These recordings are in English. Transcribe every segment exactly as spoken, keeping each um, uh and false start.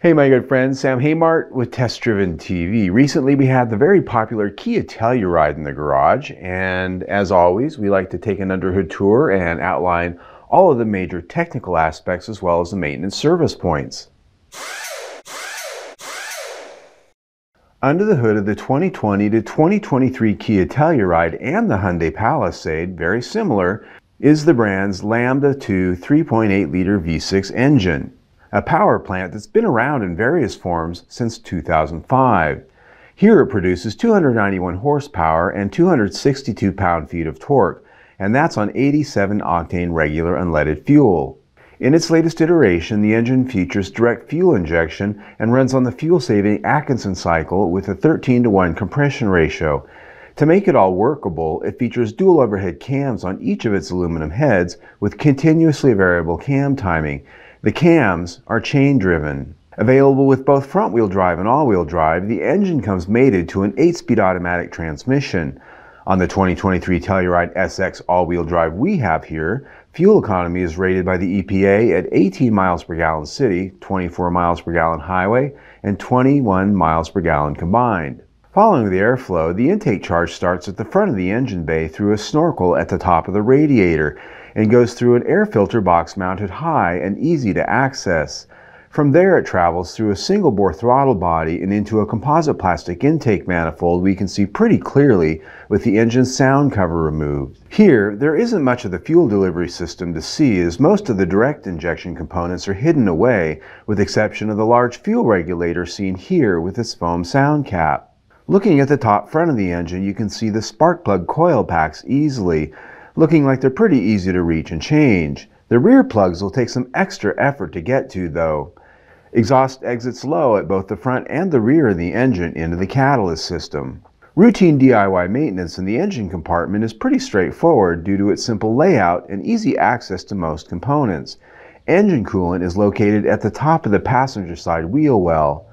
Hey my good friends, Sam Haymart with Test Driven T V. Recently we had the very popular Kia Telluride in the garage, and as always we like to take an under hood tour and outline all of the major technical aspects as well as the maintenance service points. Under the hood of the twenty twenty to twenty twenty-three Kia Telluride and the Hyundai Palisade, very similar, is the brand's Lambda two three point eight liter V six engine, a power plant that's been around in various forms since two thousand five. Here it produces two hundred ninety-one horsepower and two hundred sixty-two pound-feet of torque, and that's on eighty-seven octane regular unleaded fuel. In its latest iteration, the engine features direct fuel injection and runs on the fuel-saving Atkinson cycle with a thirteen to one compression ratio. To make it all workable, it features dual overhead cams on each of its aluminum heads with continuously variable cam timing. The cams are chain-driven. Available with both front-wheel drive and all-wheel drive, the engine comes mated to an eight-speed automatic transmission. On the twenty twenty-three Telluride S X all-wheel drive we have here, fuel economy is rated by the E P A at eighteen miles per gallon city, twenty-four miles per gallon highway, and twenty-one miles per gallon combined. Following the airflow, the intake charge starts at the front of the engine bay through a snorkel at the top of the radiator, and goes through an air filter box mounted high and easy to access. From there it travels through a single bore throttle body and into a composite plastic intake manifold we can see pretty clearly with the engine's sound cover removed. Here there isn't much of the fuel delivery system to see, as most of the direct injection components are hidden away, with exception of the large fuel regulator seen here with its foam sound cap. Looking at the top front of the engine, you can see the spark plug coil packs easily, looking like they're pretty easy to reach and change. The rear plugs will take some extra effort to get to though. Exhaust exits low at both the front and the rear of the engine into the catalyst system. Routine D I Y maintenance in the engine compartment is pretty straightforward due to its simple layout and easy access to most components. Engine coolant is located at the top of the passenger side wheel well.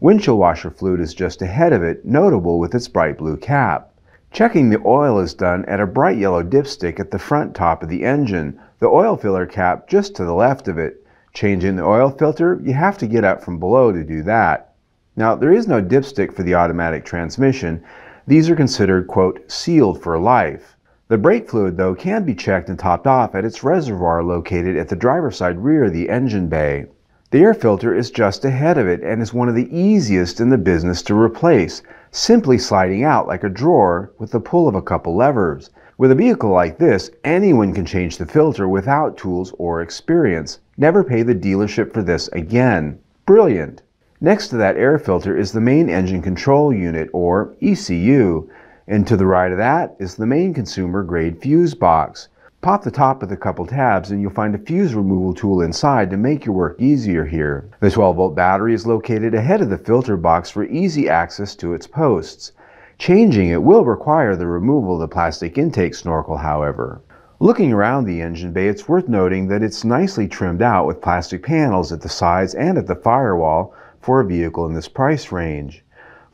Windshield washer fluid is just ahead of it, notable with its bright blue cap. Checking the oil is done at a bright yellow dipstick at the front top of the engine, the oil filler cap just to the left of it. Changing the oil filter, you have to get up from below to do that. Now, there is no dipstick for the automatic transmission. These are considered, quote, sealed for life. The brake fluid, though, can be checked and topped off at its reservoir located at the driver's side rear of the engine bay. The air filter is just ahead of it and is one of the easiest in the business to replace, simply sliding out like a drawer with the pull of a couple levers. With a vehicle like this, anyone can change the filter without tools or experience. Never pay the dealership for this again. Brilliant! Next to that air filter is the main engine control unit, or E C U, and to the right of that is the main consumer grade fuse box. Pop the top with a couple tabs and you'll find a fuse removal tool inside to make your work easier here. The twelve volt battery is located ahead of the filter box for easy access to its posts. Changing it will require the removal of the plastic intake snorkel, however. Looking around the engine bay, it's worth noting that it's nicely trimmed out with plastic panels at the sides and at the firewall for a vehicle in this price range.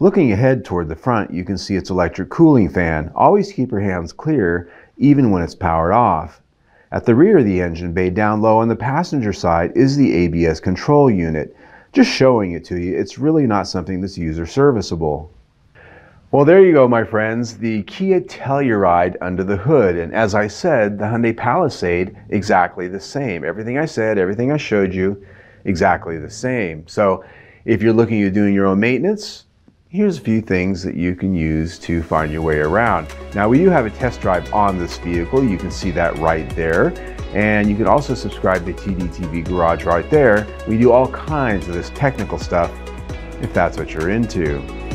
Looking ahead toward the front, you can see its electric cooling fan. Always keep your hands clear, even when it's powered off. At the rear of the engine bay, down low on the passenger side, is the A B S control unit. Just showing it to you, it's really not something that's user serviceable. Well, there you go, my friends, the Kia Telluride under the hood. And as I said, the Hyundai Palisade, exactly the same. Everything I said, everything I showed you, exactly the same. So if you're looking at doing your own maintenance, here's a few things that you can use to find your way around. Now, we do have a test drive on this vehicle. You can see that right there. And you can also subscribe to T D T V Garage right there. We do all kinds of this technical stuff if that's what you're into.